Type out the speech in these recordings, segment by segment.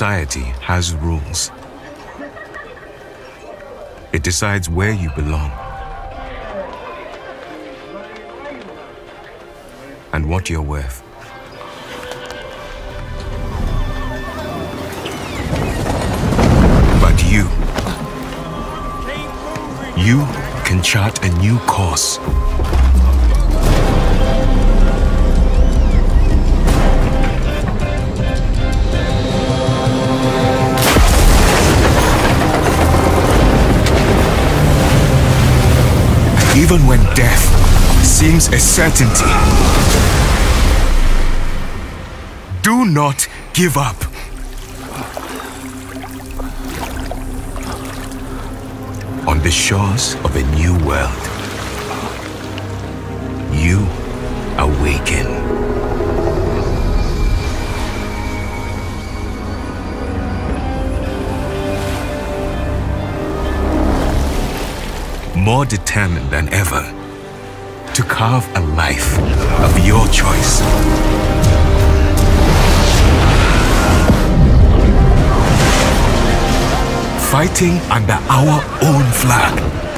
Society has rules. It decides where you belong and what you're worth. But you can chart a new course. Even when death seems a certainty, do not give up. On the shores of a new world, you awaken. More determined than ever to carve a life of your choice. Fighting under our own flag,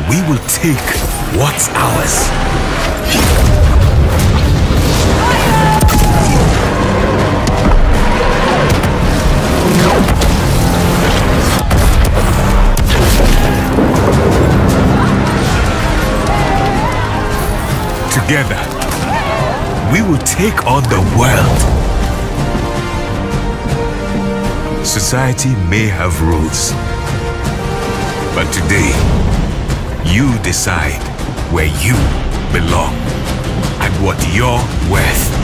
we will take what's ours. Together, we will take on the world. Society may have rules, but today, you decide where you belong and what you're worth.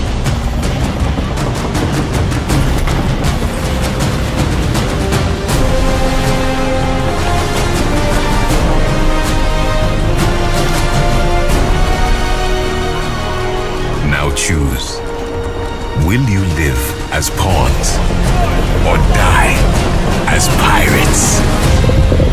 Choose. Will you live as pawns or die as pirates?